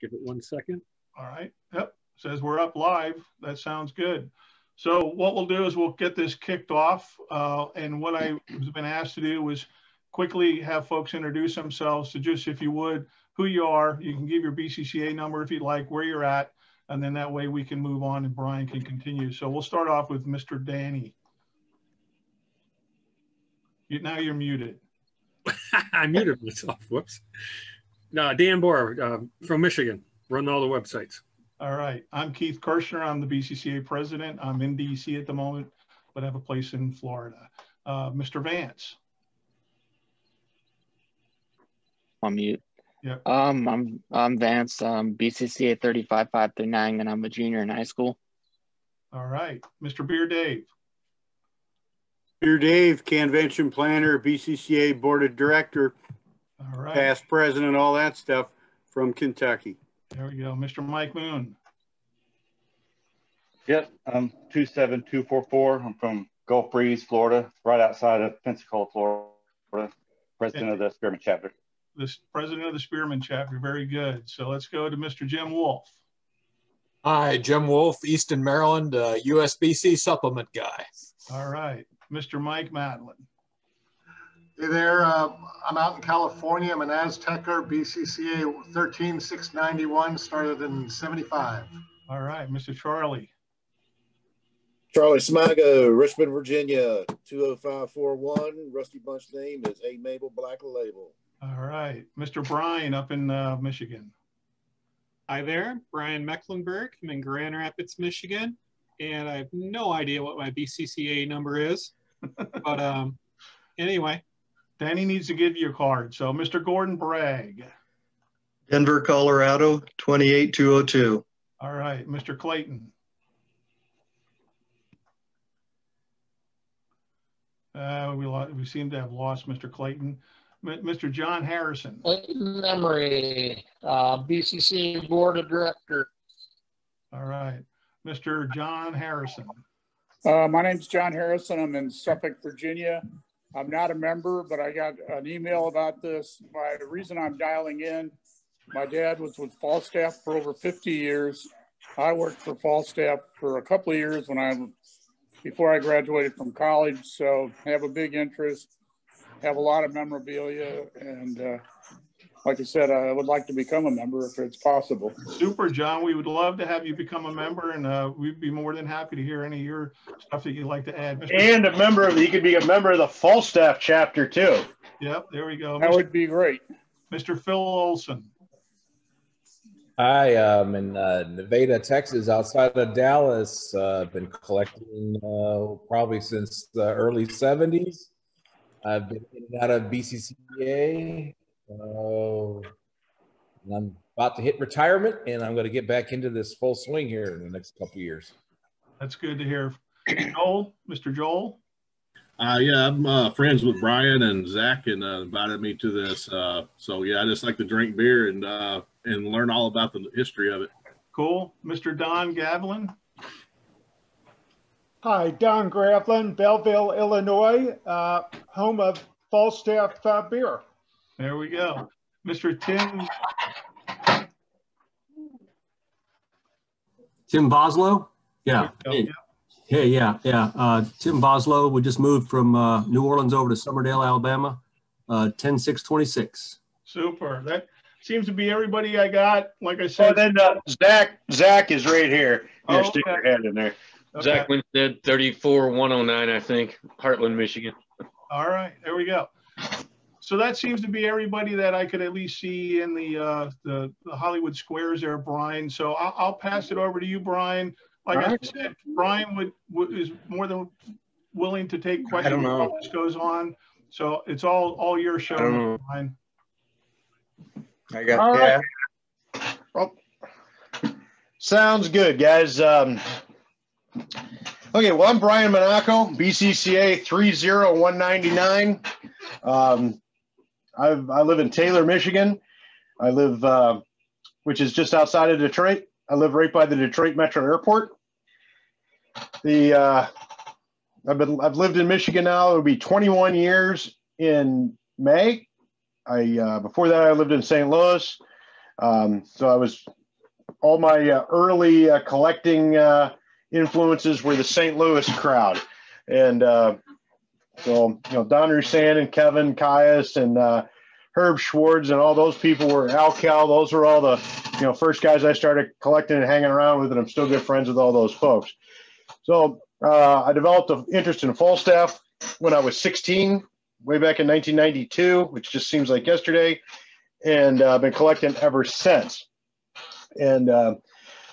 Give it 1 second. All right. Yep. Says we're up live. That sounds good. So what we'll do is we'll get this kicked off. And what I was been asked to do was quickly have folks introduce themselves. So just if you would, who you are, you can give your BCCA number if you'd like, where you're at, and then that way we can move on and Brian can continue. So we'll start off with Mr. Danny. Now you're muted. I muted myself, whoops. No, Dan Boer from Michigan, run all the websites. All right, I'm Keith Kirshner, I'm the BCCA president. I'm in DC at the moment, but I have a place in Florida. Mr. Vance. I'm mute. Yep. I'm Vance, BCCA 35539, and I'm a junior in high school. All right, Mr. Beer Dave. Beer Dave, convention planner, BCCA board of director, all right, past president, all that stuff, from Kentucky. There we go. Mr. Mike Moon. Yep, I'm 27244. I'm from Gulf Breeze, Florida, right outside of Pensacola, Florida. President of the Spearman Chapter. This president of the Spearman Chapter, very good. So let's go to Mr. Jim Wolf. Hi, Jim Wolf, Easton, Maryland, USBC supplement guy. All right. Mr. Mike Madlin. Hey there, I'm out in California. I'm an Aztecker, BCCA 13691, started in 75. All right, Mr. Charlie. Charlie Smigo, Richmond, Virginia, 20541. Rusty Bunch name is A-Mabel Black Label. All right, Mr. Brian up in Michigan. Hi there, Brian Mecklenburg. I'm in Grand Rapids, Michigan, and I have no idea what my BCCA number is. But anyway, Danny needs to give you a card. So Mr. Gordon Bragg. Denver, Colorado, 28202. All right, Mr. Clayton. We seem to have lost Mr. Clayton. Mr. John Harrison. Clayton Emery, BCCA board of director. All right, Mr. John Harrison. My name's John Harrison. I'm in Suffolk, Virginia. I'm not a member, but I got an email about this. The reason I'm dialing in, my dad was with Falstaff for over 50 years. I worked for Falstaff for a couple of years before I graduated from college. So I have a big interest, have a lot of memorabilia, and like I said, I would like to become a member if it's possible. Super, John. We would love to have you become a member, and we'd be more than happy to hear any of your stuff that you'd like to add. And a member of, you could be a member of the Falstaff chapter too. Yep, there we go. That would be great. Mr. Phil Olson. Hi, I'm in Nevada, Texas, outside of Dallas. I've been collecting probably since the early 70s. I've been in and out of BCCA. And I'm about to hit retirement, and I'm going to get back into this full swing here in the next couple of years. That's good to hear. Joel, Mr. Joel? Yeah, I'm friends with Brian and Zach, and invited me to this. So, yeah, I just like to drink beer and learn all about the history of it. Cool. Mr. Don Gavlin? Hi, Don Gavlin, Belleville, Illinois, home of Falstaff beer. There we go. Mr. Tim Boslow? Yeah. Hey, yeah, yeah, yeah. Tim Boslow, we just moved from New Orleans over to Somerdale, Alabama, 10626. Super. That seems to be everybody I got. Like I said. Oh, and then Zach is right here. Oh, yeah, stick your head in there. Okay. Zach Winstead, 34109, I think, Hartland, Michigan. All right. There we go. So that seems to be everybody that I could at least see in the Hollywood Squares there, Brian. So I'll pass it over to you, Brian. Like I said, Brian is more than willing to take questions while this goes on. So it's all your show, Brian. I got all that. Right. Oh. Sounds good, guys. Okay, well, I'm Brian Monaco, BCCA 30199. I live in Taylor, Michigan. I live, which is just outside of Detroit. I live right by the Detroit Metro Airport. I've lived in Michigan now. It'll be 21 years in May. Before that, I lived in St. Louis. So I was, all my early collecting influences were the St. Louis crowd. And so, you know, Don Roussin and Kevin Caius and Herb Schwartz and all those people were Al Cal. Those were all the, you know, first guys I started collecting and hanging around with, and I'm still good friends with all those folks. So I developed an interest in Falstaff when I was 16, way back in 1992, which just seems like yesterday, and I've been collecting ever since. And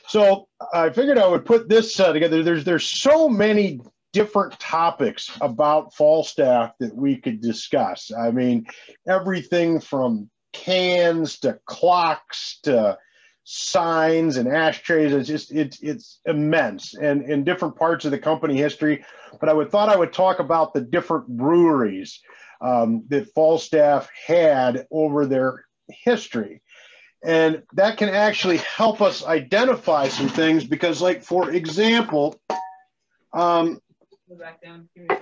so I figured I would put this together. There's so many different topics about Falstaff that we could discuss. I mean, everything from cans to clocks to signs and ashtrays. It's just, it's immense, and in different parts of the company history. But I would thought I would talk about the different breweries that Falstaff had over their history. And that can actually help us identify some things, because, like, for example, back down. Give me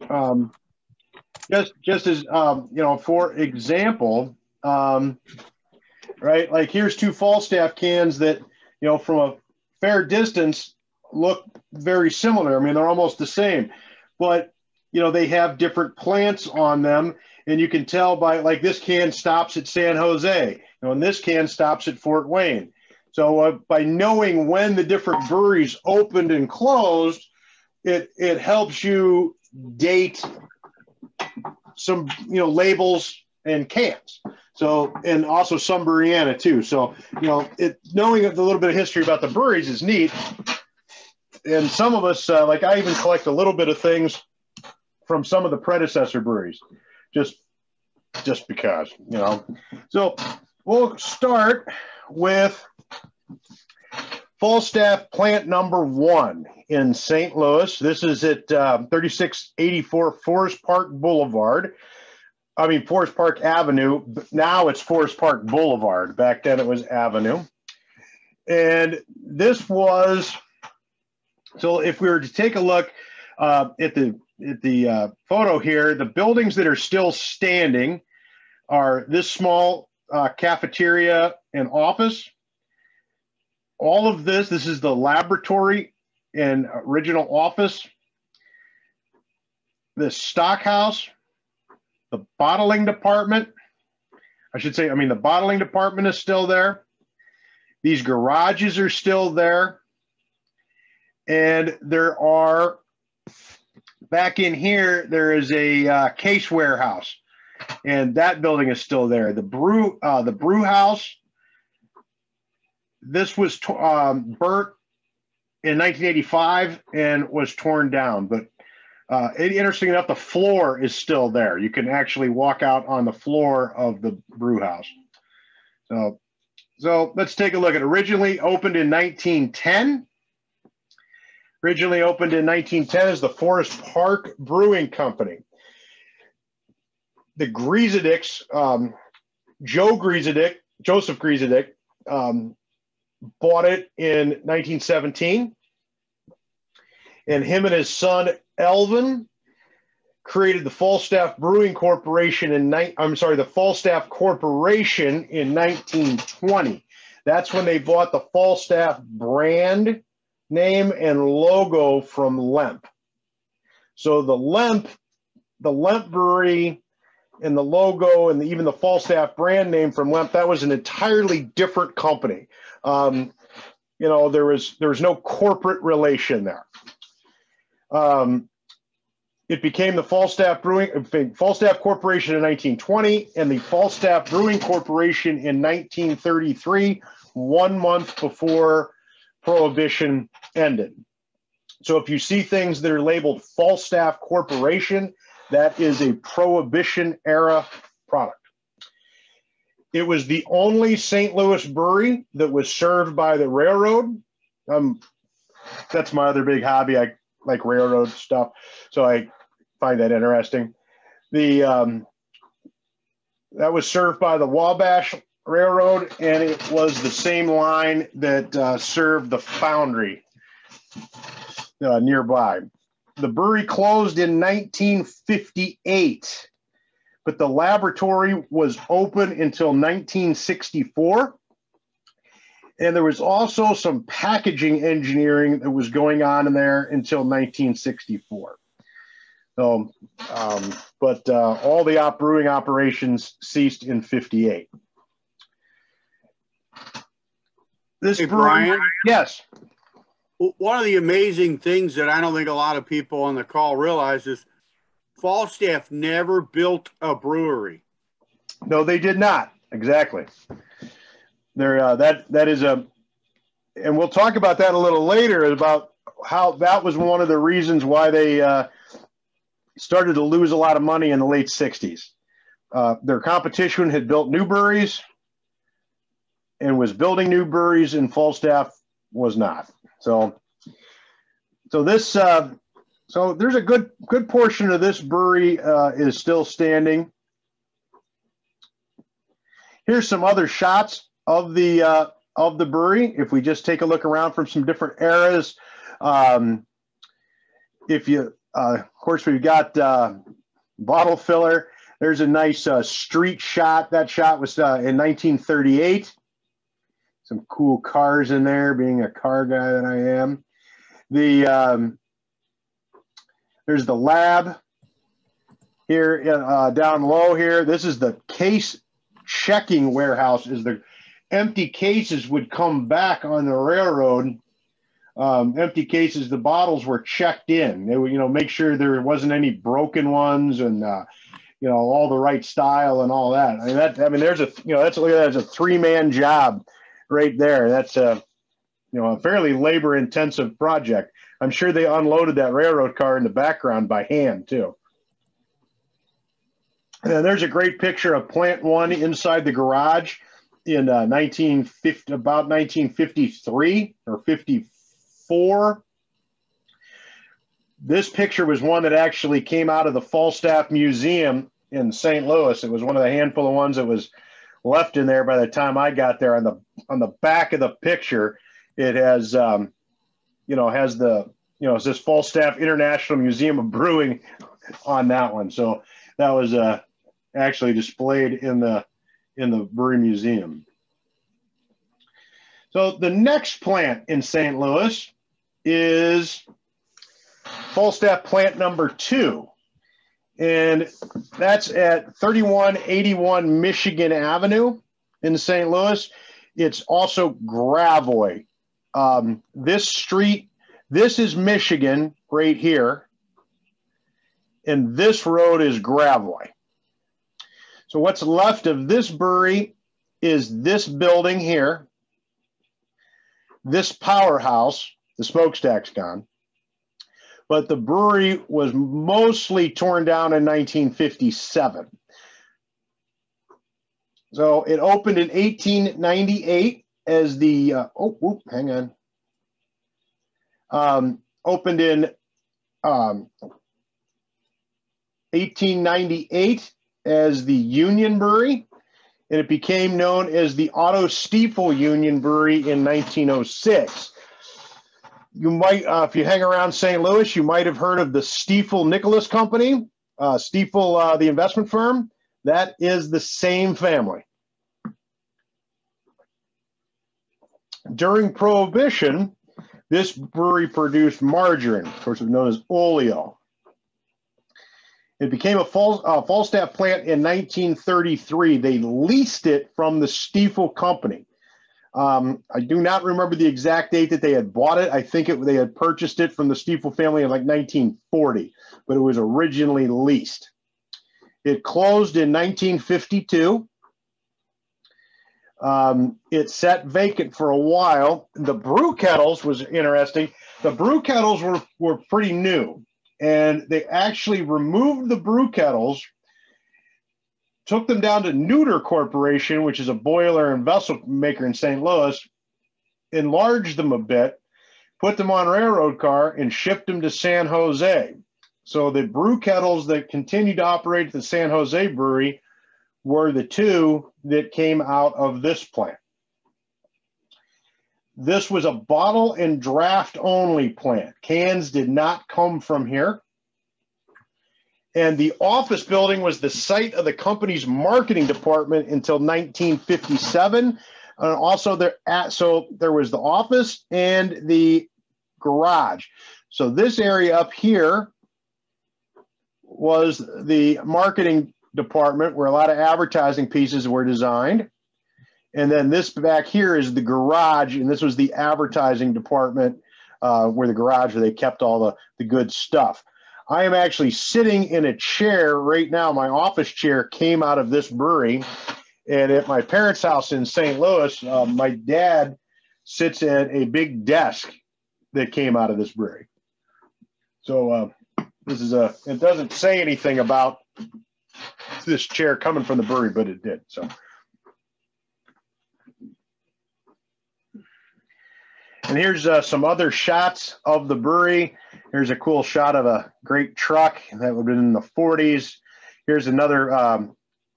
a second. Just as you know, for example, right, like here's two Falstaff cans that, you know, from a fair distance look very similar. I mean, they're almost the same, but, you know, they have different plants on them, and you can tell by, like, this can stops at San Jose, you know, and this can stops at Fort Wayne. So by knowing when the different breweries opened and closed, it helps you date some, you know, labels and cans. So, and also some Bereana too. So, you know, knowing a little bit of history about the breweries is neat. And some of us, like I even collect a little bit of things from some of the predecessor breweries, just because, you know. So we'll start with Falstaff plant number 1 in St. Louis. This is at 3684 Forest Park Boulevard. I mean, Forest Park Avenue. Now it's Forest Park Boulevard. Back then it was Avenue. And this was, so if we were to take a look at the photo here, the buildings that are still standing are this small cafeteria and office. All of this is the laboratory and original office, the stockhouse, the bottling department. The bottling department is still there. These garages are still there. And there are, back in here, there is a case warehouse, and that building is still there. The brew house, this was burnt in 1985 and was torn down, but interesting enough, the floor is still there. You can actually walk out on the floor of the brew house. So let's take a look. It originally opened in 1910. Originally opened in 1910 as the Forest Park Brewing Company. The Griesedicks, Joseph Griesedieck, bought it in 1917, and him and his son Elvin created the Falstaff Brewing Corporation the Falstaff Corporation in 1920. That's when they bought the Falstaff brand name and logo from Lemp. So the Lemp Brewery and the logo and even the Falstaff brand name from Lemp, that was an entirely different company. You know, there was no corporate relation there. It became the Falstaff Corporation in 1920 and the Falstaff Brewing Corporation in 1933, 1 month before Prohibition ended. So if you see things that are labeled Falstaff Corporation, that is a Prohibition era product. It was the only St. Louis brewery that was served by the railroad. That's my other big hobby. I like railroad stuff, so I find that interesting. That was served by the Wabash Railroad, and it was the same line that served the foundry nearby. The brewery closed in 1958. but the laboratory was open until 1964. And there was also some packaging engineering that was going on in there until 1964. So, all the brewing operations ceased in 58. This hey, brewery, Brian, yes. One of the amazing things that I don't think a lot of people on the call realize is Falstaff never built a brewery. No, they did not. Exactly. There, that is a, and we'll talk about that a little later about how that was one of the reasons why they started to lose a lot of money in the late 60s. Their competition had built new breweries and was building new breweries, and Falstaff was not. So there's a good portion of this brewery is still standing. Here's some other shots of the brewery. If we just take a look around from some different eras, of course, we've got bottle filler. There's a nice street shot. That shot was in 1938. Some cool cars in there, being a car guy that I am. There's the lab here down low here. This is the case checking warehouse. Is the empty cases would come back on the railroad. Empty cases, the bottles were checked in. They would, make sure there wasn't any broken ones and, all the right style and all that. I mean, there's a, look at that as a three-man job right there. That's a, a fairly labor-intensive project. I'm sure they unloaded that railroad car in the background by hand too. And then there's a great picture of Plant One inside the garage in 1953 or 54. This picture was one that actually came out of the Falstaff Museum in St. Louis. It was one of the handful of ones that was left in there by the time I got there. On the back of the picture, it has, it says Falstaff International Museum of Brewing on that one. So that was actually displayed in the Brewery Museum. So the next plant in St. Louis is Falstaff plant number 2, and that's at 3181 Michigan Avenue in St. Louis. It's also Gravois. This street, this is Michigan right here, and this road is Gravois. So what's left of this brewery is this building here. This powerhouse, the smokestack's gone, but the brewery was mostly torn down in 1957. So it opened in 1898 as the, opened in 1898 as the Union Brewery. And it became known as the Otto Stiefel Union Brewery in 1906. You might, if you hang around St. Louis, you might have heard of the Stiefel Nicholas Company, Stiefel, the investment firm. That is the same family. During Prohibition, this brewery produced margarine, of course, known as oleo. It became a Falstaff plant in 1933. They leased it from the Stiefel Company. I do not remember the exact date that they had bought it. I think they had purchased it from the Stiefel family in like 1940, but it was originally leased. It closed in 1952. It sat vacant for a while. The brew kettles was interesting. The brew kettles were pretty new. And they actually removed the brew kettles, took them down to Neuter Corporation, which is a boiler and vessel maker in St. Louis, enlarged them a bit, put them on a railroad car, and shipped them to San Jose. So the brew kettles that continued to operate at the San Jose brewery were the two that came out of this plant. This was a bottle and draft only plant. Cans did not come from here. and the office building was the site of the company's marketing department until 1957. And also there was the office and the garage. So this area up here was the marketing department where a lot of advertising pieces were designed. And then this back here is the garage, and this was the advertising department where the garage, where they kept all the good stuff. I am actually sitting in a chair right now. My office chair came out of this brewery. And at my parents' house in St. Louis, my dad sits at a big desk that came out of this brewery. So this is a, it doesn't say anything about this chair coming from the brewery, but it did, so. And here's some other shots of the brewery. Here's a cool shot of a great truck that would have been in the 40s. Here's another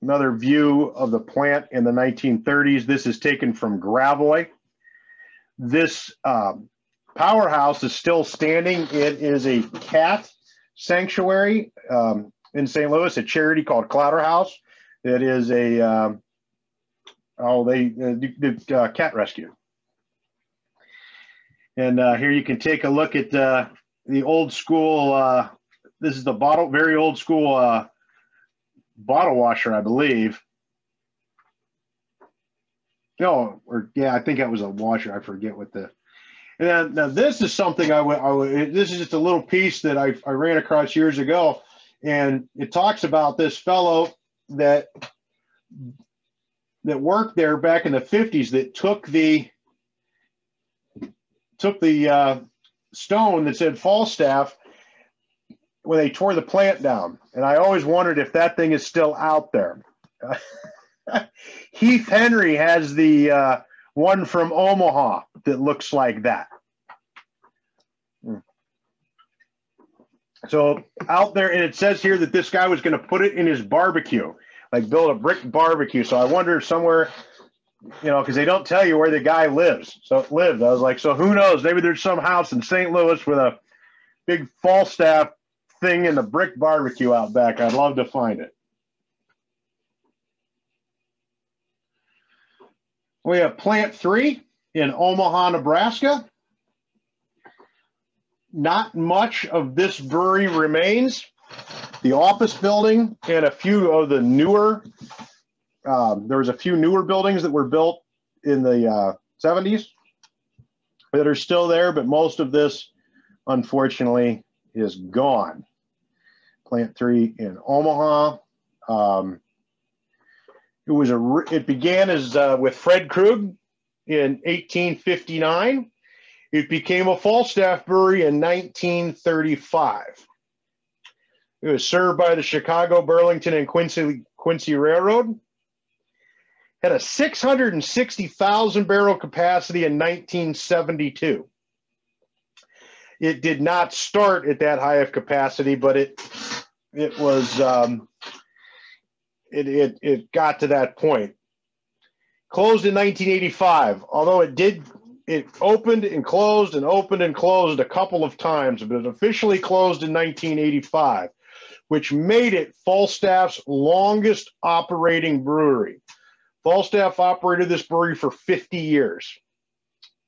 another view of the plant in the 1930s. This is taken from Gravois. This powerhouse is still standing. It is a cat sanctuary in St. Louis, a charity called Clatterhouse. It is a cat rescue. And here you can take a look at the old school, this is the bottle, very old school bottle washer, I believe. No, or yeah, I think that was a washer. I forget what the. And then, now this is something this is just a little piece that I ran across years ago, and it talks about this fellow that worked there back in the 50s that took the stone that said Falstaff when they tore the plant down. And I always wondered if that thing is still out there. Heath Henry has the one from Omaha that looks like that. So out there, and it says here that this guy was going to put it in his barbecue, like build a brick barbecue. So I wonder if somewhere, you know, because they don't tell you where the guy lives. So it lived. I was like, so who knows? Maybe there's some house in St. Louis with a big Falstaff thing in the brick barbecue out back. I'd love to find it. We have Plant 3 in Omaha, Nebraska. Not much of this brewery remains. The office building and a few of the newer there was a few newer buildings that were built in the 70s that are still there, but most of this, unfortunately, is gone. Plant 3 in Omaha. It began as with Fred Krug in 1859. It became a Falstaff brewery in 1935. It was served by the Chicago, Burlington, and Quincy Railroad. Had a 660,000 barrel capacity in 1972. It did not start at that high of capacity, but it was it got to that point. Closed in 1985, although it opened and closed and opened and closed a couple of times, but it officially closed in 1985, which made it Falstaff's longest operating brewery. Falstaff operated this brewery for 50 years.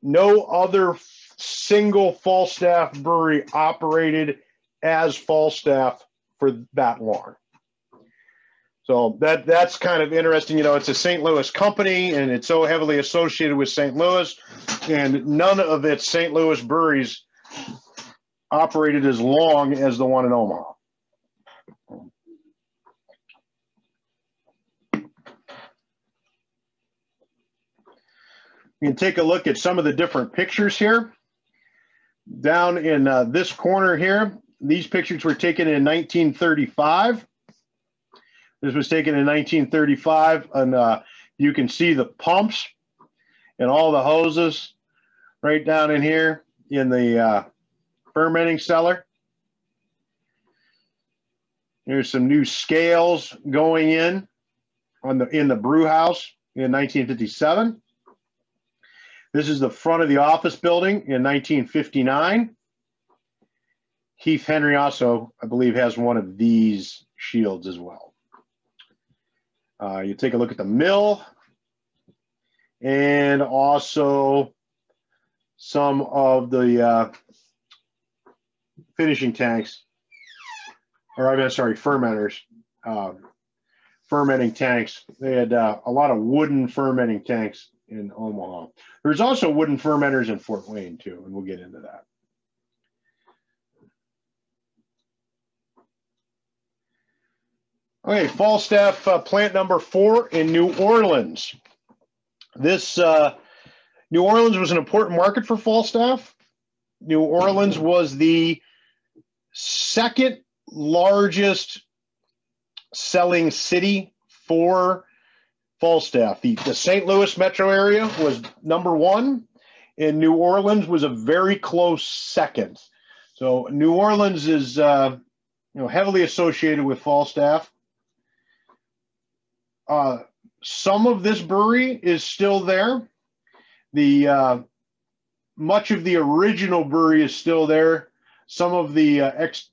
No other single Falstaff brewery operated as Falstaff for that long. So that's kind of interesting. You know, it's a St. Louis company, and it's so heavily associated with St. Louis, and none of its St. Louis breweries operated as long as the one in Omaha. You can take a look at some of the different pictures here. Down in this corner here, these pictures were taken in 1935. This was taken in 1935, and you can see the pumps and all the hoses right down in here in the fermenting cellar. There's some new scales going in on in the brew house in 1957. This is the front of the office building in 1959. Heath Henry also, I believe, has one of these shields as well. You take a look at the mill and also some of the finishing tanks, or I'm sorry, fermenters, fermenting tanks. They had a lot of wooden fermenting tanks in Omaha. There's also wooden fermenters in Fort Wayne too, and we'll get into that. Okay, Falstaff plant number 4 in New Orleans. This New Orleans was an important market for Falstaff. New Orleans was the second largest selling city for Falstaff. The St. Louis metro area was number 1, and New Orleans was a very close second. So New Orleans is you know, heavily associated with Falstaff. Some of this brewery is still there. The much of the original brewery is still there. Some of the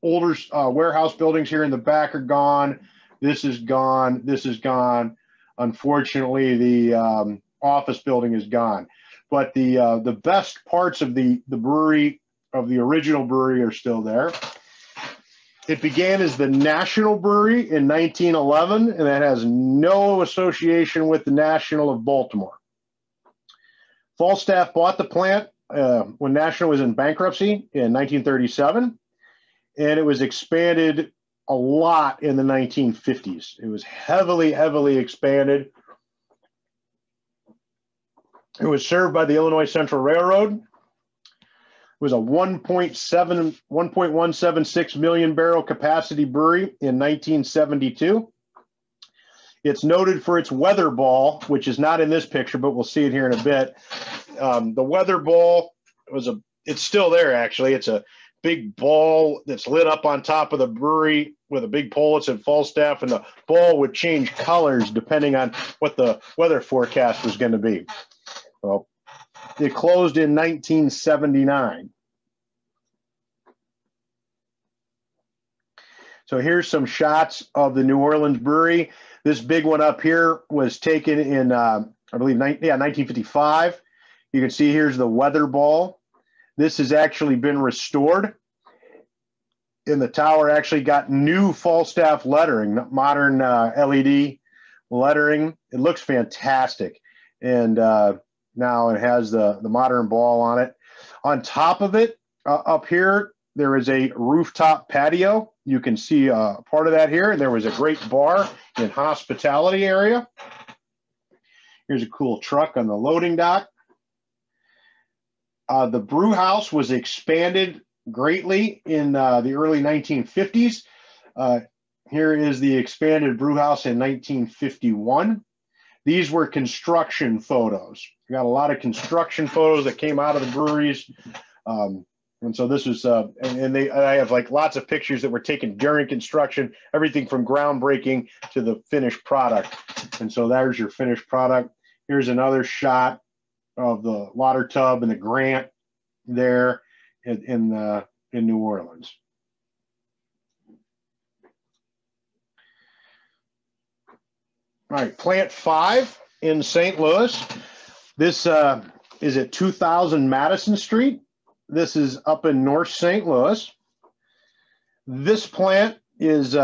older warehouse buildings here in the back are gone. This is gone. This is gone. Unfortunately, the office building is gone. But the best parts of the brewery, of the original brewery, are still there. It began as the National Brewery in 1911, and that has no association with the National of Baltimore. Falstaff bought the plant when National was in bankruptcy in 1937, and it was expanded a lot in the 1950s. It was heavily, heavily expanded. It was served by the Illinois Central Railroad. It was a 1.176 million barrel capacity brewery in 1972. It's noted for its weather ball, which is not in this picture, but we'll see it here in a bit. The weather ball was it's still there actually. It's a big ball that's lit up on top of the brewery with a big pole. It's in Falstaff, and the ball would change colors depending on what the weather forecast was going to be. Well, it closed in 1979. So here's some shots of the New Orleans brewery. This big one up here was taken in, I believe, 1955. You can see here's the weather ball. This has actually been restored. And the tower actually got new Falstaff lettering, modern LED lettering. It looks fantastic. And now it has the modern ball on it. On top of it, up here, there is a rooftop patio. You can see part of that here. There was a great bar and hospitality area. Here's a cool truck on the loading dock. The brew house was expanded greatly in the early 1950s. Here is the expanded brew house in 1951. These were construction photos. We got a lot of construction photos that came out of the breweries. And so this was, I have like lots of pictures that were taken during construction, everything from groundbreaking to the finished product. And so there's your finished product. Here's another shot of the water tub and the grant there in New Orleans. All right, plant 5 in St. Louis. This is at 2000 Madison Street. This is up in North St. Louis. This plant is,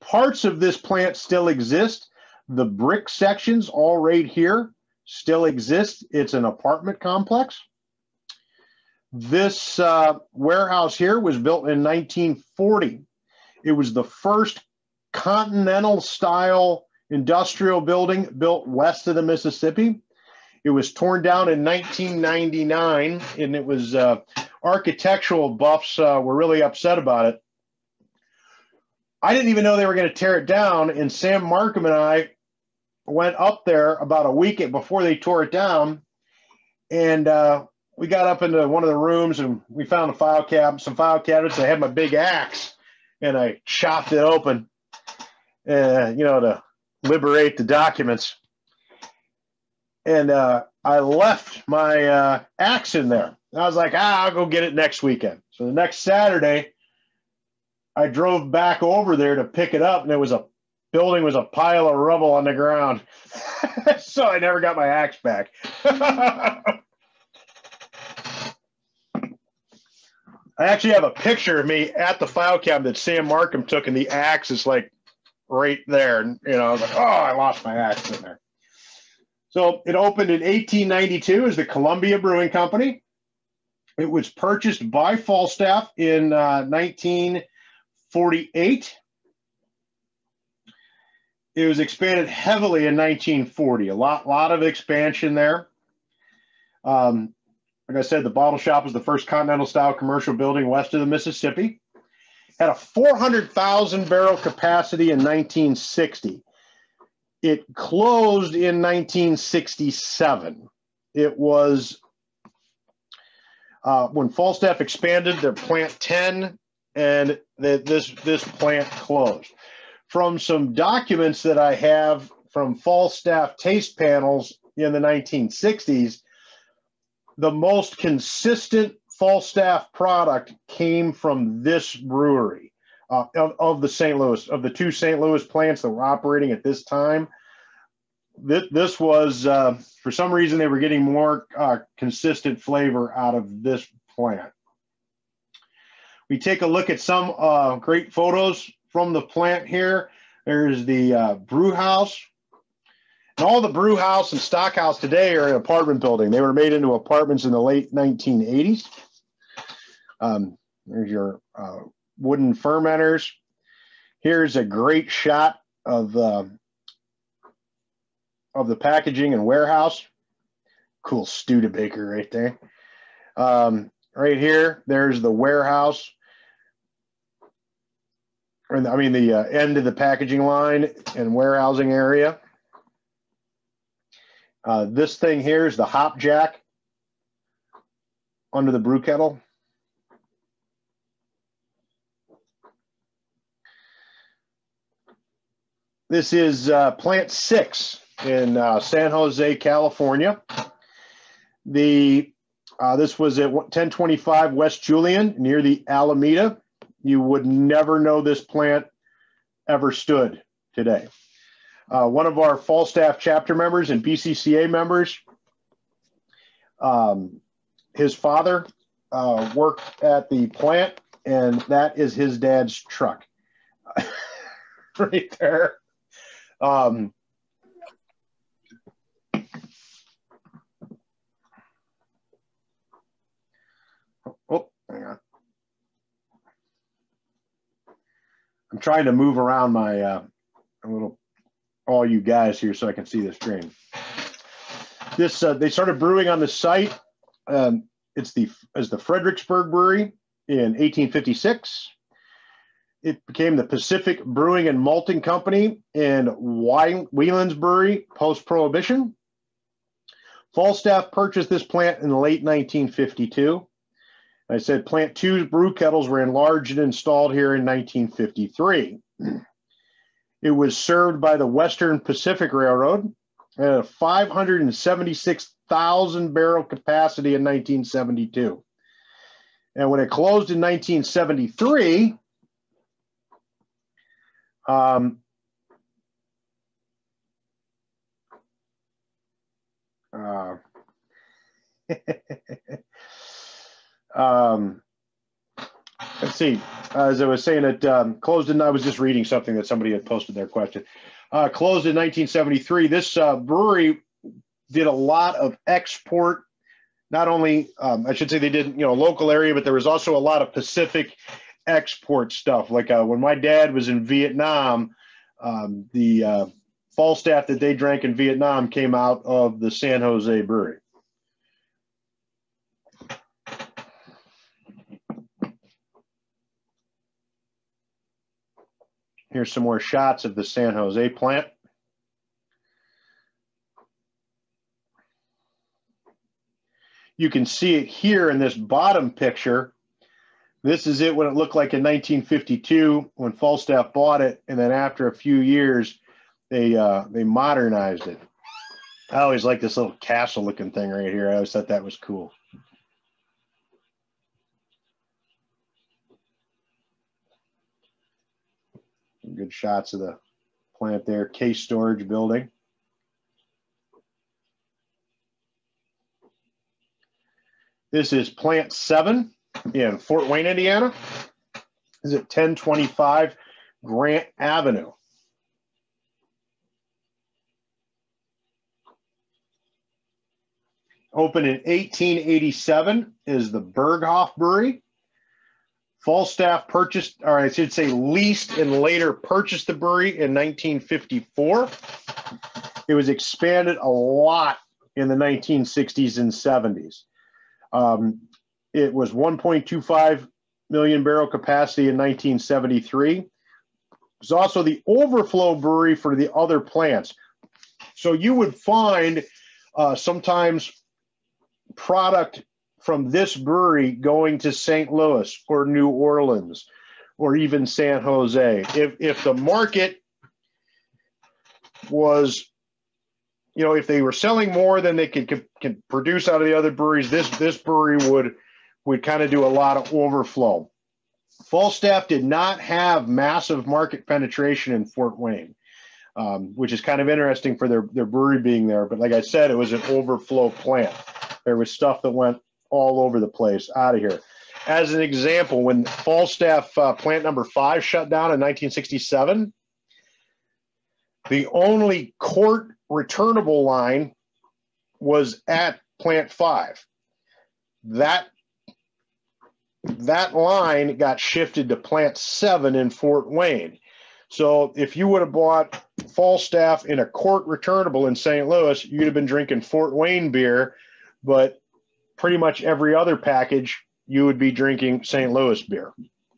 parts of this plant still exist. The brick sections, all right here, still exist. It's an apartment complex. This warehouse here was built in 1940. It was the first continental style industrial building built west of the Mississippi. It was torn down in 1999, and it was architectural buffs were really upset about it. I didn't even know they were going to tear it down, and Sam Markham and I went up there about a week before they tore it down, and we got up into one of the rooms, and we found a file cabinet, some file cabinets. I had my big axe, and I chopped it open. You know, to liberate the documents. And I left my axe in there. And I was like, I'll go get it next weekend. So the next Saturday, I drove back over there to pick it up, and there was a building was a pile of rubble on the ground. So I never got my axe back. I actually have a picture of me at the file cabinet that Sam Markham took, and the axe is like right there. And, you know, I was like, oh, I lost my axe in there. So it opened in 1892 as the Columbia Brewing Company. It was purchased by Falstaff in 1948. It was expanded heavily in 1940. A lot of expansion there. Like I said, the bottle shop was the first continental-style commercial building west of the Mississippi. Had a 400,000 barrel capacity in 1960. It closed in 1967. It was when Falstaff expanded their Plant 10, and this plant closed. From some documents that I have from Falstaff taste panels in the 1960s, the most consistent Falstaff product came from this brewery of the two St. Louis plants that were operating at this time. This was, for some reason, they were getting more consistent flavor out of this plant. We take a look at some great photos from the plant here. There's the brew house. And all the brew house and stock house today are an apartment building. They were made into apartments in the late 1980s. There's your wooden fermenters. Here's a great shot of the packaging and warehouse. Cool Studebaker right there. Right here, there's the warehouse. I mean, the end of the packaging line and warehousing area. This thing here is the hop jack under the brew kettle. This is Plant 6 in San Jose, California. This was at 1025 West Julian near the Alameda. You would never know this plant ever stood today. One of our Falstaff chapter members and BCCA members, his father worked at the plant, and that is his dad's truck. Right there. Oh, hang on. I'm trying to move around my all you guys here so I can see the screen. This they started brewing on the site. It's the Fredericksburg Brewery in 1856. It became the Pacific Brewing and Malting Company and Wheelan's Brewery post-Prohibition. Falstaff purchased this plant in late 1952. I said Plant 2's brew kettles were enlarged and installed here in 1953. It was served by the Western Pacific Railroad at a 576,000 barrel capacity in 1972. And when it closed in 1973, let's see, as I was saying, it closed in, I was just reading something that somebody had posted their question. Closed in 1973. This brewery did a lot of export, not only, I should say they did, local area, but there was also a lot of Pacific export stuff. Like when my dad was in Vietnam, the Falstaff that they drank in Vietnam came out of the San Jose brewery. Here's some more shots of the San Jose plant. You can see it here in this bottom picture. This is it when it looked like in 1952 when Falstaff bought it, and then after a few years, they modernized it. I always like this little castle looking thing right here. I always thought that was cool. Some good shots of the plant there. Case storage building. This is plant 7 in Fort Wayne, Indiana. This is at 1025 Grant Avenue. Opened in 1887 is the Berghoff Brewery. Falstaff purchased, or I should say leased and later purchased the brewery in 1954. It was expanded a lot in the 1960s and 70s. It was 1.25 million barrel capacity in 1973. It was also the overflow brewery for the other plants. So you would find sometimes product from this brewery going to St. Louis or New Orleans or even San Jose. If the market was, you know, if they were selling more than they could produce out of the other breweries, this brewery would kind of do a lot of overflow. Falstaff did not have massive market penetration in Fort Wayne, which is kind of interesting for their brewery being there. But like I said, it was an overflow plant. There was stuff that went all over the place out of here. As an example, when Falstaff plant number 5 shut down in 1967, the only quart returnable line was at plant 5. That line got shifted to plant 7 in Fort Wayne. So if you would have bought Falstaff in a quart returnable in St. Louis, you'd have been drinking Fort Wayne beer, but pretty much every other package you would be drinking St. Louis beer.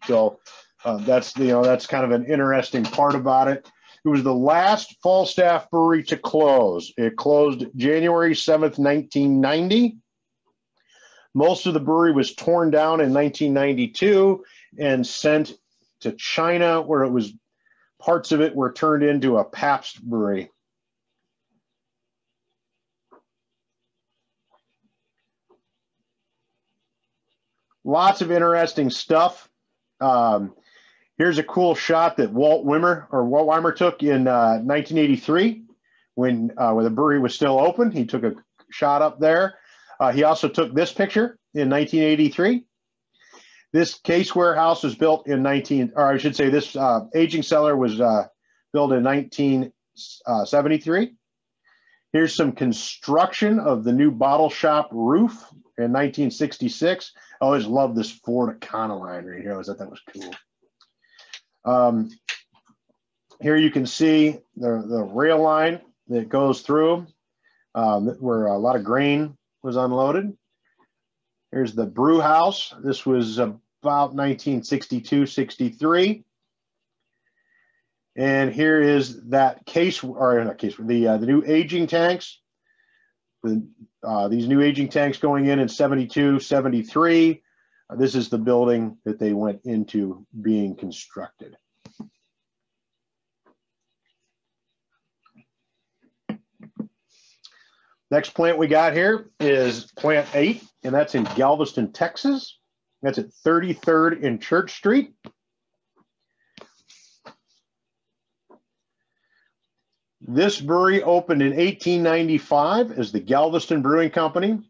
So that's, you know, that's kind of an interesting part about it. It was the last Falstaff brewery to close. It closed January 7th, 1990. Most of the brewery was torn down in 1992 and sent to China, where it was, parts of it were turned into a Pabst brewery. Lots of interesting stuff. Here's a cool shot that Walt Weimer took in 1983 when the brewery was still open. He took a shot up there. He also took this picture in 1983. This case warehouse was built in this aging cellar was built in 1973. Here's some construction of the new bottle shop roof in 1966. I always loved this Ford Econoline line right here. I always thought that was cool. Here you can see the rail line that goes through where a lot of grain was unloaded. Here's the brew house. This was about 1962-63. And here is that the new aging tanks. These new aging tanks going in 72, 73. This is the building that they went into being constructed. Next plant we got here is plant 8, and that's in Galveston, Texas. That's at 33rd and Church Street. This brewery opened in 1895 as the Galveston Brewing Company.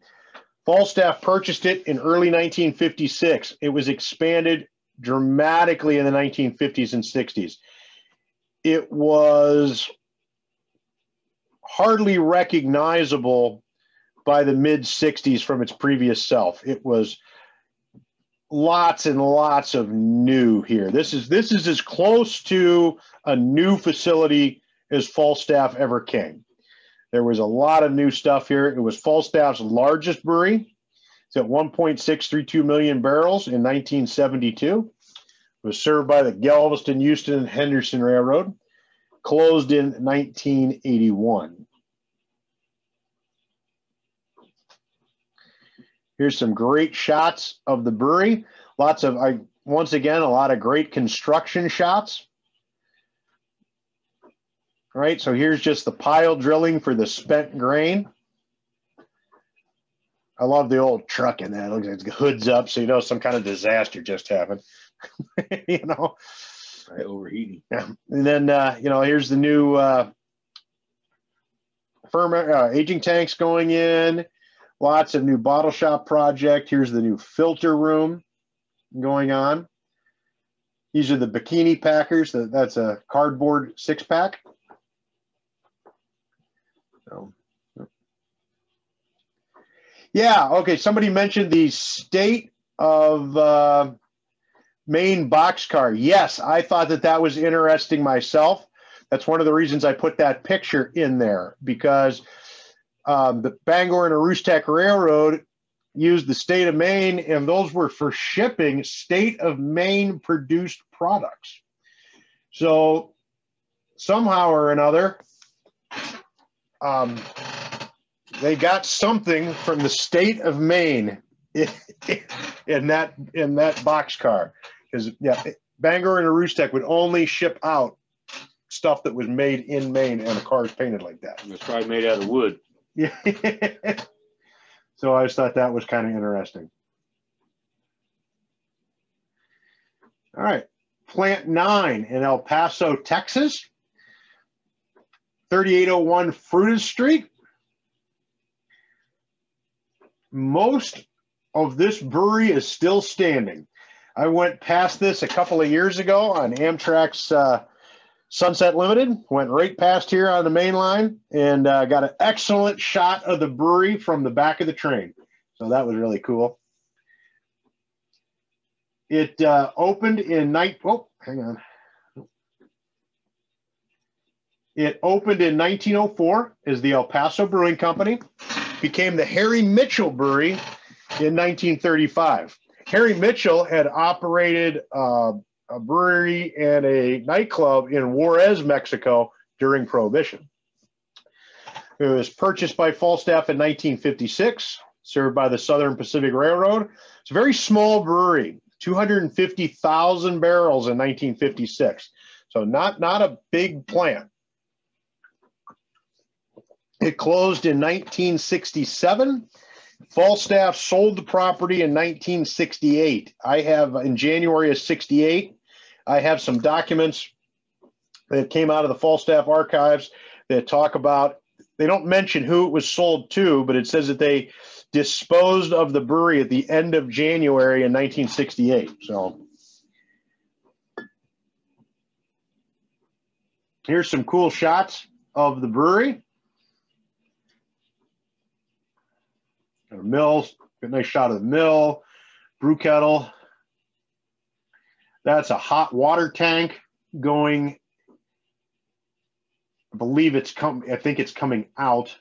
Falstaff purchased it in early 1956. It was expanded dramatically in the 1950s and 60s. It was hardly recognizable by the mid-60s from its previous self. It was lots and lots of new here. This is as close to a new facility as Falstaff ever came. There was a lot of new stuff here. It was Falstaff's largest brewery. It's at 1.632 million barrels in 1972. It was served by the Galveston, Houston, and Henderson Railroad. Closed in 1981. Here's some great shots of the brewery. Once again, a lot of great construction shots. All right, so here's just the pile drilling for the spent grain. I love the old truck in that. It looks like it's hood's up, so you know some kind of disaster just happened. You know, right, overheating. Yeah. And then you know, here's the new aging tanks going in. Lots of new bottle shop project. Here's the new filter room going on. These are the bikini packers. That's a cardboard 6-pack. So, yeah, okay, somebody mentioned the state of Maine boxcar. Yes, I thought that that was interesting myself. That's one of the reasons I put that picture in there, because the Bangor and Aroostook Railroad used the state of Maine, and those were for shipping state of Maine produced products. So somehow or another, they got something from the state of Maine in that boxcar, because yeah, Bangor and Aroostook would only ship out stuff that was made in Maine, and the car is painted like that. It's probably made out of wood. Yeah. So I just thought that was kind of interesting. All right, Plant 9 in El Paso, Texas, 3801 Fruita Street. Most of this brewery is still standing. I went past this a couple of years ago on Amtrak's Sunset Limited, went right past here on the main line, and got an excellent shot of the brewery from the back of the train. So that was really cool. It opened in It opened in 1904 as the El Paso Brewing Company, became the Harry Mitchell Brewery in 1935. Harry Mitchell had operated a brewery and a nightclub in Juarez, Mexico during Prohibition. It was purchased by Falstaff in 1956, served by the Southern Pacific Railroad. It's a very small brewery, 250,000 barrels in 1956. So not a big plant. It closed in 1967. Falstaff sold the property in 1968. I have, in January of 68, I have some documents that came out of the Falstaff archives that talk about, they don't mention who it was sold to, but it says that they disposed of the brewery at the end of January in 1968. So here's some cool shots of the brewery. Mill, a nice shot of the mill, brew kettle. That's a hot water tank going. I believe it's coming out.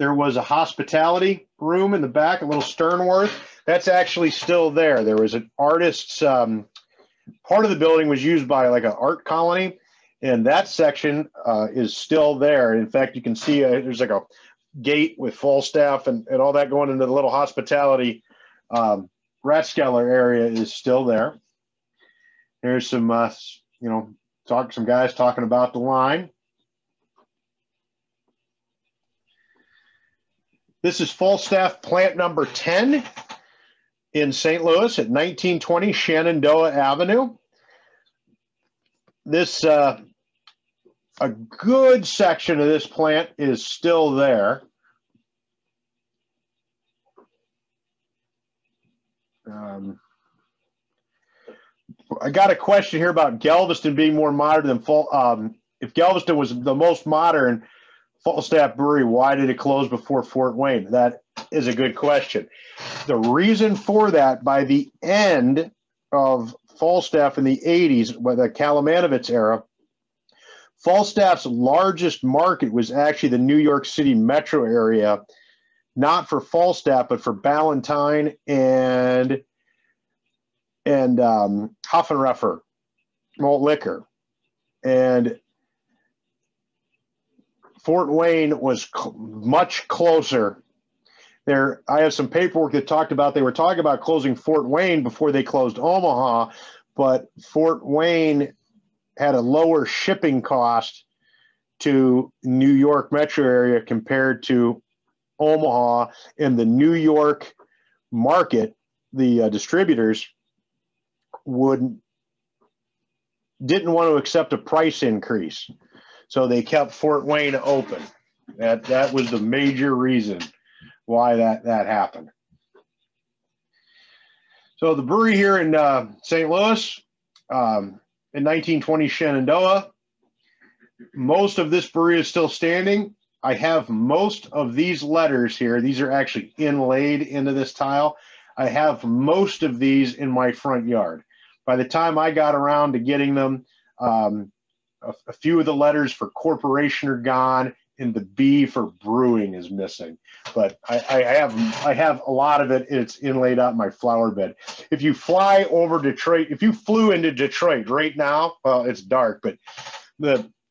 There was a hospitality room in the back, a little Sternworth. That's actually still there. There was an artist's part of the building was used by like an art colony, and that section is still there. In fact, you can see there's like a gate with Falstaff and all that going into the little hospitality Ratskeller area is still there. There's some, you know, some guys talking about the line. This is Falstaff plant number 10 in St. Louis at 1920 Shenandoah Avenue. This, a good section of this plant is still there. I got a question here about Galveston being more modern than if Galveston was the most modern Falstaff brewery, why did it close before Fort Wayne? That is a good question. The reason for that, by the end of Falstaff in the 80s, by the Kalamanovitz era, Falstaff's largest market was actually the New York City metro area, not for Falstaff, but for Ballantyne and Hofenreffer malt liquor. And Fort Wayne was much closer. There, I have some paperwork that talked about, they were talking about closing Fort Wayne before they closed Omaha, but Fort Wayne had a lower shipping cost to New York metro area compared to Omaha, and the New York market, the distributors didn't want to accept a price increase. So they kept Fort Wayne open. That was the major reason why that happened. So the brewery here in St. Louis, in 1920 Shenandoah, most of this brewery is still standing. I have most of these letters here. These are actually inlaid into this tile. I have most of these in my front yard. By the time I got around to getting them, a few of the letters for corporation are gone, and the B for brewing is missing. But I have a lot of it. It's inlaid out in my flower bed. If you fly over Detroit, if you flew into Detroit right now, well, it's dark, but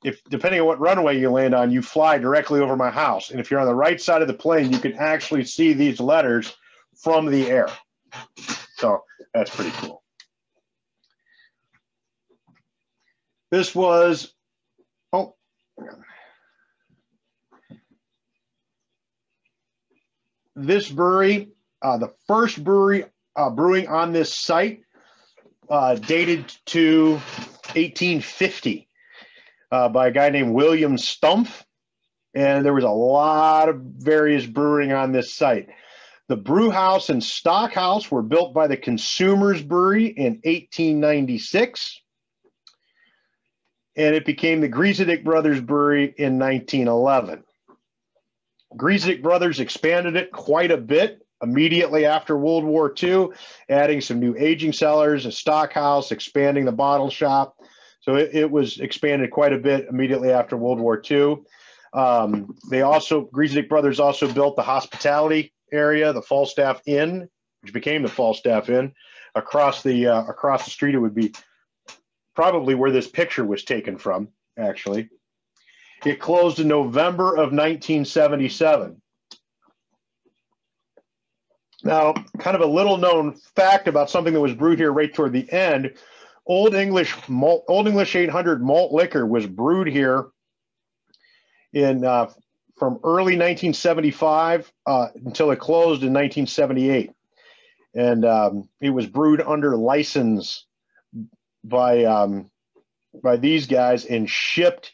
if depending on what runway you land on, you fly directly over my house. And if you're on the right side of the plane, you can actually see these letters from the air. So that's pretty cool. This was, oh, this brewery, the first brewery brewing on this site dated to 1850. By a guy named William Stumpf, and there was a lot of various brewing on this site. The brew house and stock house were built by the Consumers Brewery in 1896, and it became the Griesedieck Brothers Brewery in 1911. Griesedieck Brothers expanded it quite a bit immediately after World War II, adding some new aging cellars, a stock house, expanding the bottle shop. So it was expanded quite a bit immediately after World War II. Griesedieck Brothers also built the hospitality area, the Falstaff Inn, which became the Falstaff Inn. Across the street, it would be probably where this picture was taken from, actually. It closed in November of 1977. Now, kind of a little known fact about something that was brewed here right toward the end, Old English 800 malt liquor was brewed here in from early 1975 until it closed in 1978, and it was brewed under license by these guys and shipped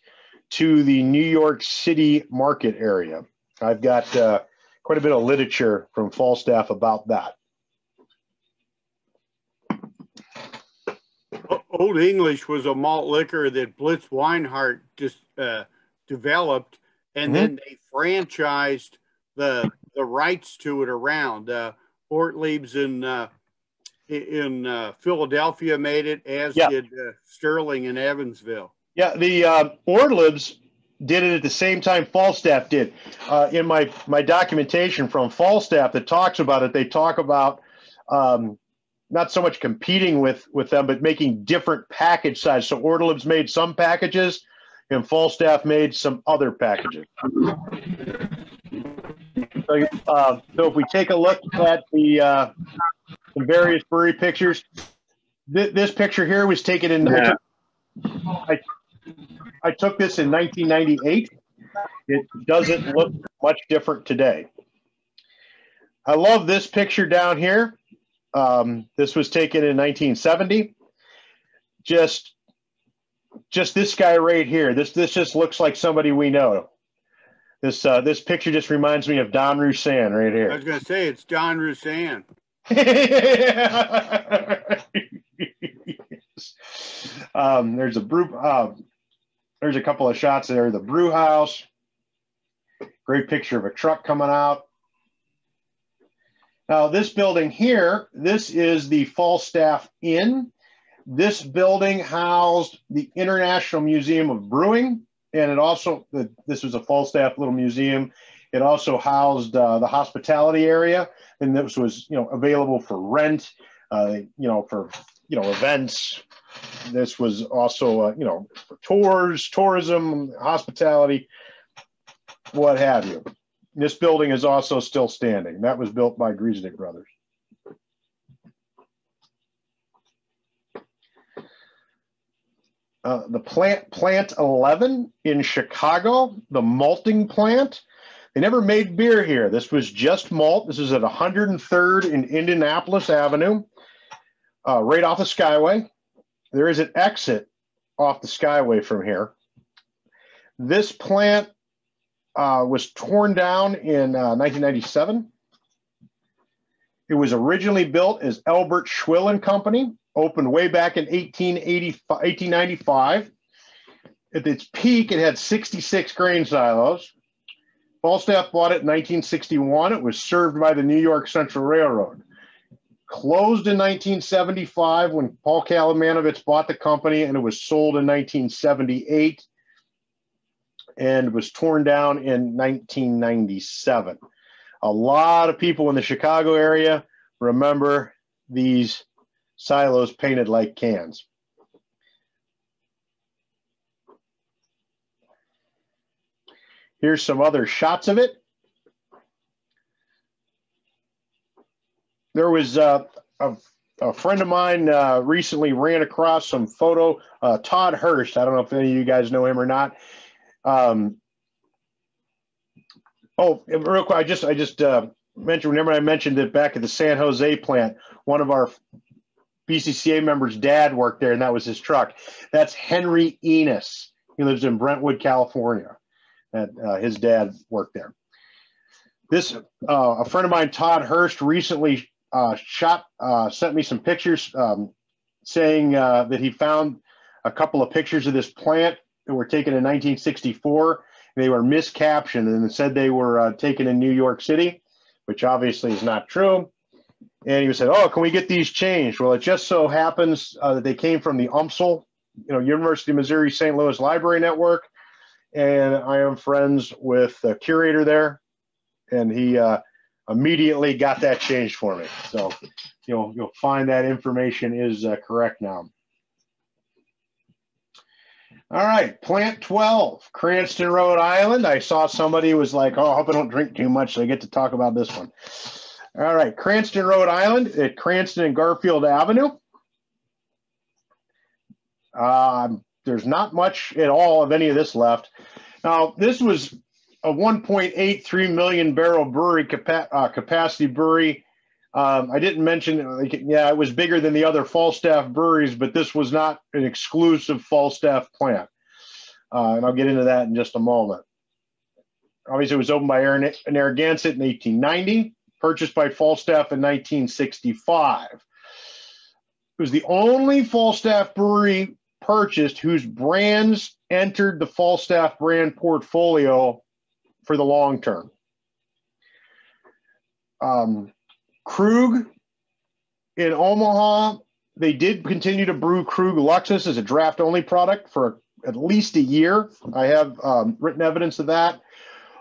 to the New York City market area. I've got quite a bit of literature from Falstaff about that. Old English was a malt liquor that Blitz Weinhardt just developed, and then they franchised the rights to it around. Ortlieb's in Philadelphia made it, as did Sterling in Evansville. Yeah, the Ortlieb's did it at the same time Falstaff did. In my documentation from Falstaff that talks about it, they talk about not so much competing with them, but making different package size. So Ortlieb's made some packages and Falstaff made some other packages. So if we take a look at the various brewery pictures, this picture here was taken in, I took this in 1998. It doesn't look much different today. I love this picture down here. This was taken in 1970. Just this guy right here. This just looks like somebody we know. This picture just reminds me of Don Roussin right here. I was gonna say it's Don Roussin. There's a brew. There's a couple of shots there. The brew house. Great picture of a truck coming out. Now, this building here, this is the Falstaff Inn. This building housed the International Museum of Brewing, and it also, this was a Falstaff little museum. It also housed the hospitality area, and this was, available for rent, for, events. This was also, for tours, tourism, hospitality, what have you. This building is also still standing. That was built by Griesedieck Brothers. the plant 11 in Chicago, the malting plant. They never made beer here. This was just malt. This is at 103rd in Indianapolis Avenue, right off the Skyway. There is an exit off the Skyway from here. This plant was torn down in 1997. It was originally built as Albert Schwill and Company, opened way back in 1895. At its peak, it had 66 grain silos. Falstaff bought it in 1961. It was served by the New York Central Railroad. Closed in 1975 when Paul Kalamanovich bought the company, and it was sold in 1978 and was torn down in 1997. A lot of people in the Chicago area remember these silos painted like cans. Here's some other shots of it. There was a friend of mine recently ran across some photo, Todd Hurst. I don't know if any of you guys know him or not. Oh, real quick, I just mentioned, whenever I mentioned it back at the San Jose plant, one of our BCCA members' dad worked there, and that was his truck. That's Henry Enos. He lives in Brentwood, California. And his dad worked there. This a friend of mine, Todd Hurst, recently sent me some pictures saying that he found a couple of pictures of this plant that were taken in 1964. They were miscaptioned and said they were taken in New York City, which obviously is not true. And he said, "Oh, can we get these changed?" Well, it just so happens that they came from the UMSL, University of Missouri St. Louis Library Network. And I am friends with the curator there, and he immediately got that changed for me. So you'll find that information is correct now. All right, Plant 12, Cranston, Rhode Island. I saw somebody was like, "Oh, I hope I don't drink too much, so I get to talk about this one." All right, Cranston, Rhode Island, at Cranston and Garfield Avenue. There's not much at all of any of this left. Now, this was a 1.83 million barrel brewery, capacity brewery. I didn't mention, yeah, it was bigger than the other Falstaff breweries, but this was not an exclusive Falstaff plant. And I'll get into that in just a moment. Obviously, it was opened by Narragansett in 1890, purchased by Falstaff in 1965. It was the only Falstaff brewery purchased whose brands entered the Falstaff brand portfolio for the long term. Krug in Omaha, they did continue to brew Krug Luxus as a draft only product for at least a year. I have written evidence of that.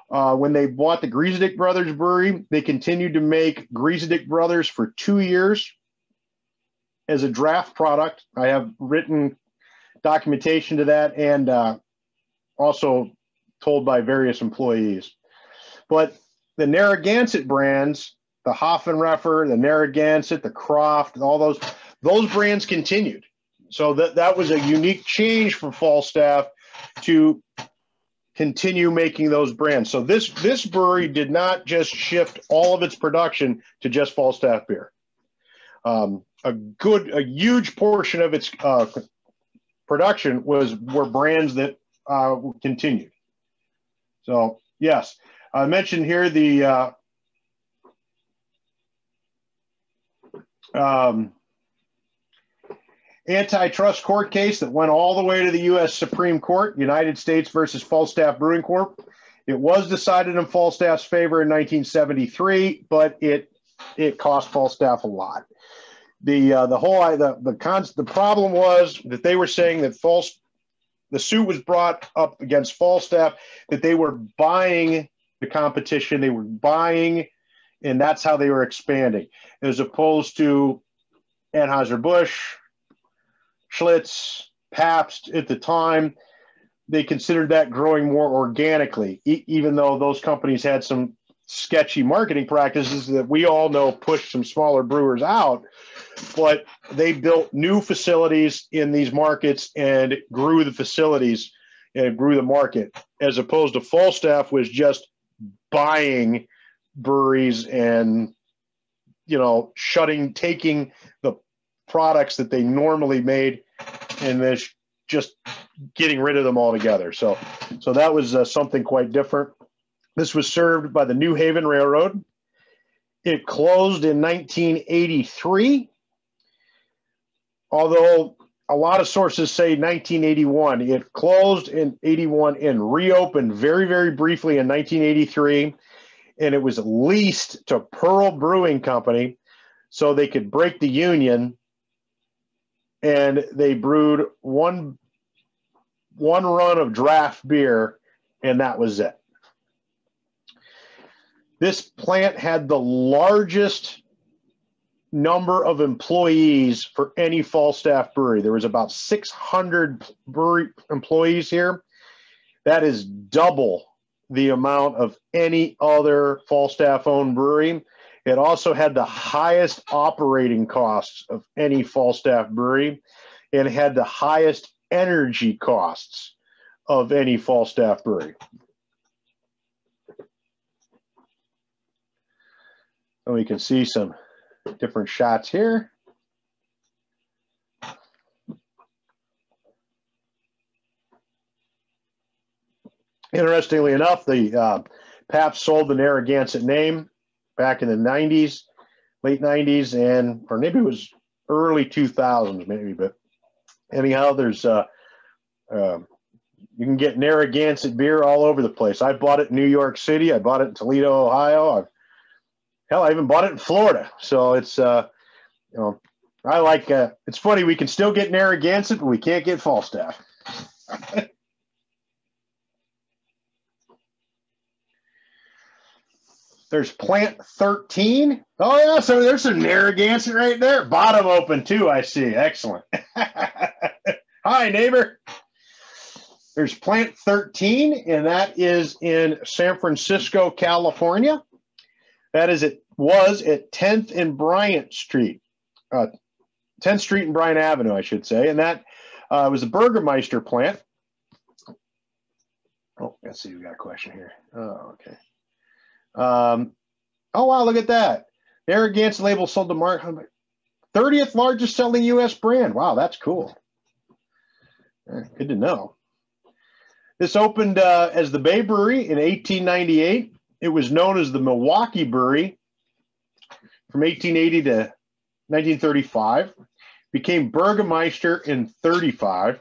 When they bought the Griesedieck Brothers Brewery, they continued to make Griesedieck Brothers for 2 years as a draft product. I have written documentation to that, and also told by various employees. But the Narragansett brands, the Hoffenreffer, the Narragansett, the Croft, all those brands continued. So that was a unique change for Falstaff to continue making those brands. So this brewery did not just shift all of its production to just Falstaff beer. A huge portion of its production were brands that continued. So yes, I mentioned here the antitrust court case that went all the way to the U.S. Supreme Court, United States versus Falstaff Brewing Corp. It was decided in Falstaff's favor in 1973, but it cost Falstaff a lot. The problem was that they were saying that the suit was brought up against Falstaff, that they were buying the competition, they were buying, and that's how they were expanding, as opposed to Anheuser-Busch, Schlitz, Pabst at the time. They considered that growing more organically, even though those companies had some sketchy marketing practices that we all know pushed some smaller brewers out. but they built new facilities in these markets and grew the facilities and grew the market, as opposed to Falstaff was just buying breweries and, you know, taking the products that they normally made and then just getting rid of them altogether. So that was something quite different. This was served by the New Haven Railroad. It closed in 1983, although a lot of sources say 1981. It closed in 81 and reopened very, very briefly in 1983, and it was leased to Pearl Brewing Company so they could break the union, and they brewed one run of draft beer, and that was it. This plant had the largest number of employees for any Falstaff brewery. There was about 600 brewery employees here. That is double the amount of any other Falstaff-owned brewery. It also had the highest operating costs of any Falstaff brewery, and it had the highest energy costs of any Falstaff brewery. And we can see some different shots here. Interestingly enough, the Pabst sold the Narragansett name back in the 90s, late 90s, and or maybe it was early 2000s, maybe. But anyhow, there's you can get Narragansett beer all over the place. I bought it in New York City. I bought it in Toledo, Ohio. Hell, I even bought it in Florida. So it's, you know, I like, it's funny, we can still get Narragansett, but we can't get Falstaff. There's plant 13. Oh, yeah, so there's some Narragansett right there. Bottom open, too, I see. Excellent. Hi, neighbor. There's plant 13, and that is in San Francisco, California. That is, it was at 10th and Bryant Street, 10th Street and Bryant Avenue, I should say. And that was the Burgermeister plant. Oh, let's see, we got a question here. Oh, okay. Oh, wow, look at that. Narragansett label sold to Mark, 30th largest selling U.S. brand. Wow, that's cool. Good to know. This opened as the Bay Brewery in 1898. It was known as the Milwaukee Brewery from 1880 to 1935. Became Burgermeister in 35. It was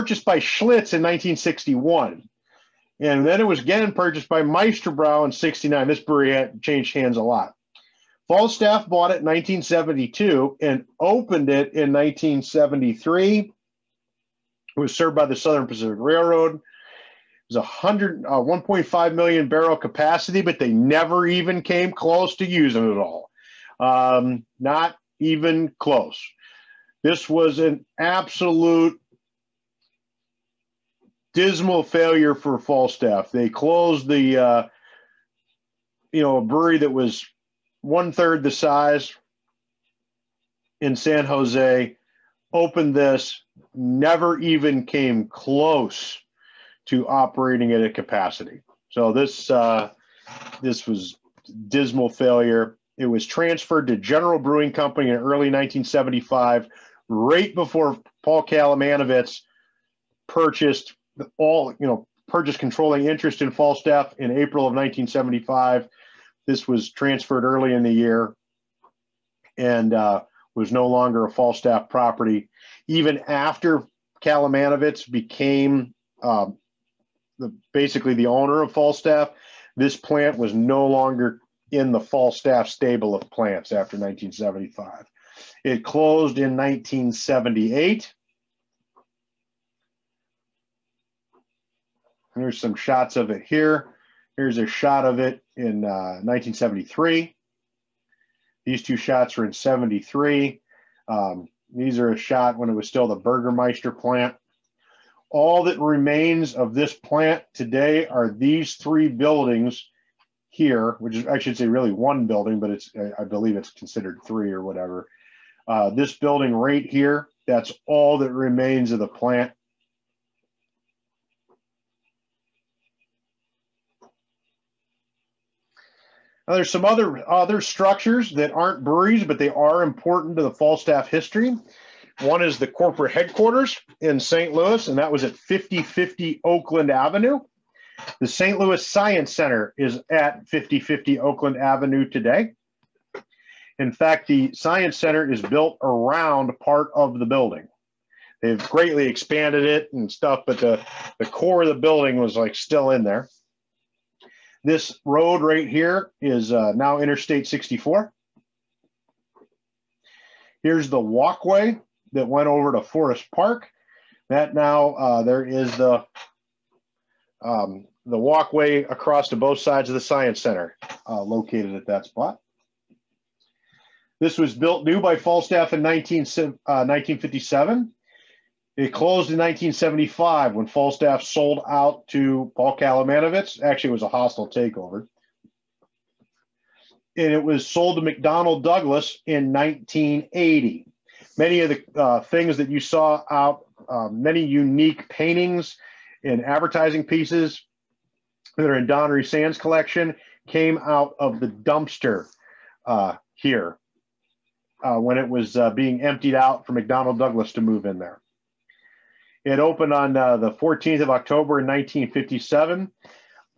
purchased by Schlitz in 1961. And then it was again purchased by Meisterbrow in 69. This brewery had changed hands a lot. Falstaff bought it in 1972 and opened it in 1973. It was served by the Southern Pacific Railroad. It was 1.5 million barrel capacity, but they never even came close to using it all. Not even close. This was an absolute dismal failure for Falstaff. They closed the, you know, a brewery that was 1/3 the size in San Jose, opened this, never even came close to operating at a capacity. So this this was dismal failure. It was transferred to General Brewing Company in early 1975, right before Paul Kalamanovitz purchased purchased controlling interest in Falstaff in April of 1975. This was transferred early in the year and was no longer a Falstaff property. Even after Kalamanovitz became basically the owner of Falstaff, this plant was no longer in the Falstaff stable of plants after 1975. It closed in 1978. There's some shots of it here. Here's a shot of it in 1973. These two shots are in 73. These are a shot when it was still the Burgermeister plant. All that remains of this plant today are these three buildings here, which is, I should say, really one building, but it's, I believe it's considered three or whatever. This building right here, that's all that remains of the plant. Now, there's some other structures that aren't breweries, but they are important to the Falstaff history. One is the corporate headquarters in St. Louis, and that was at 5050 Oakland Avenue. The St. Louis Science Center is at 5050 Oakland Avenue today. In fact, the Science Center is built around part of the building. They've greatly expanded it and stuff, but the core of the building was like still in there. This road right here is now Interstate 64. Here's the walkway that went over to Forest Park. That now, there is the walkway across to both sides of the Science Center located at that spot. This was built new by Falstaff in 1957. It closed in 1975 when Falstaff sold out to Paul Kalamanovitz. Actually, it was a hostile takeover. And it was sold to McDonnell Douglas in 1980. Many of the things that you saw out, many unique paintings and advertising pieces that are in Don Roussin's collection came out of the dumpster here when it was being emptied out for McDonnell Douglas to move in there. It opened on the 14th of October in 1957.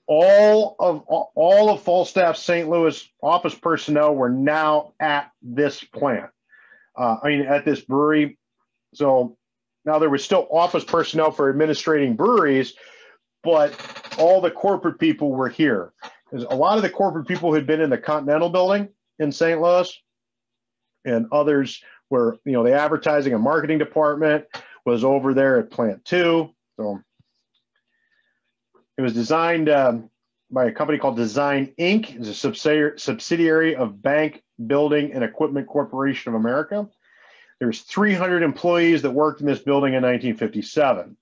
All of Falstaff St. Louis office personnel were now at this plant. At this brewery. So now there was still office personnel for administrating breweries, but all the corporate people were here. Because a lot of the corporate people had been in the Continental building in St. Louis, and others were, you know, the advertising and marketing department was over there at Plant 2. So it was designed by a company called Design Inc. It's a subsidiary of Bank, Building, and Equipment Corporation of America. There's 300 employees that worked in this building in 1957.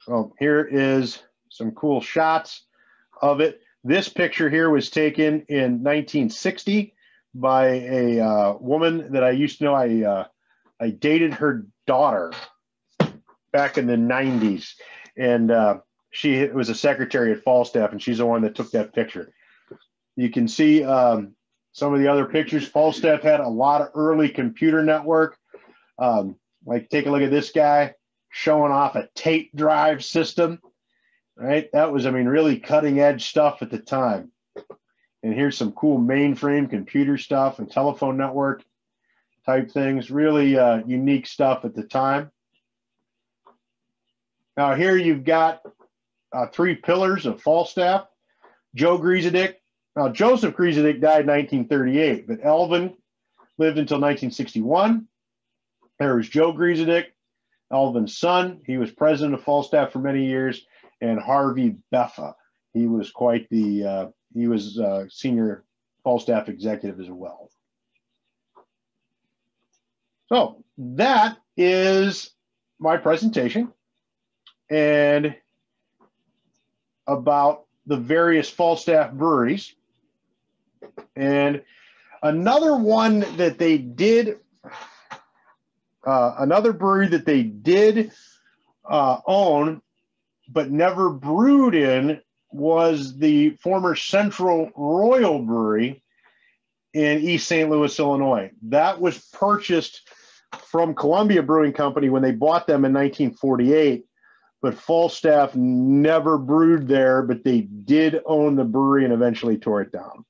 So here is some cool shots of it. This picture here was taken in 1960 by a woman that I used to know. I dated her daughter back in the 90s. And she was a secretary at Falstaff, and she's the one that took that picture. You can see some of the other pictures. Falstaff had a lot of early computer network. Like, take a look at this guy showing off a tape drive system, right? That was, I mean, really cutting edge stuff at the time. And here's some cool mainframe computer stuff and telephone network type things, really unique stuff at the time. Now here you've got three pillars of Falstaff. Joe Griesedieck. Now Joseph Griesedieck died in 1938, but Elvin lived until 1961. There was Joe Griesedieck, Elvin's son. He was president of Falstaff for many years, and Harvey Beffa. He was quite the he was senior Falstaff executive as well. So that is my presentation. And about the various Falstaff breweries. And another one that they did, another brewery that they did own but never brewed in was the former Central Royal Brewery in East St. Louis, Illinois. That was purchased from Columbia Brewing Company when they bought them in 1948. But Falstaff never brewed there, but they did own the brewery and eventually tore it down.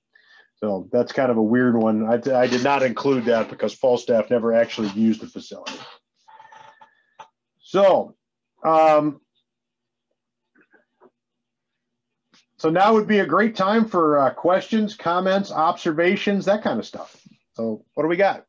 So that's kind of a weird one. I did not include that because Falstaff never actually used the facility. So, so now would be a great time for questions, comments, observations, that kind of stuff. So what do we got?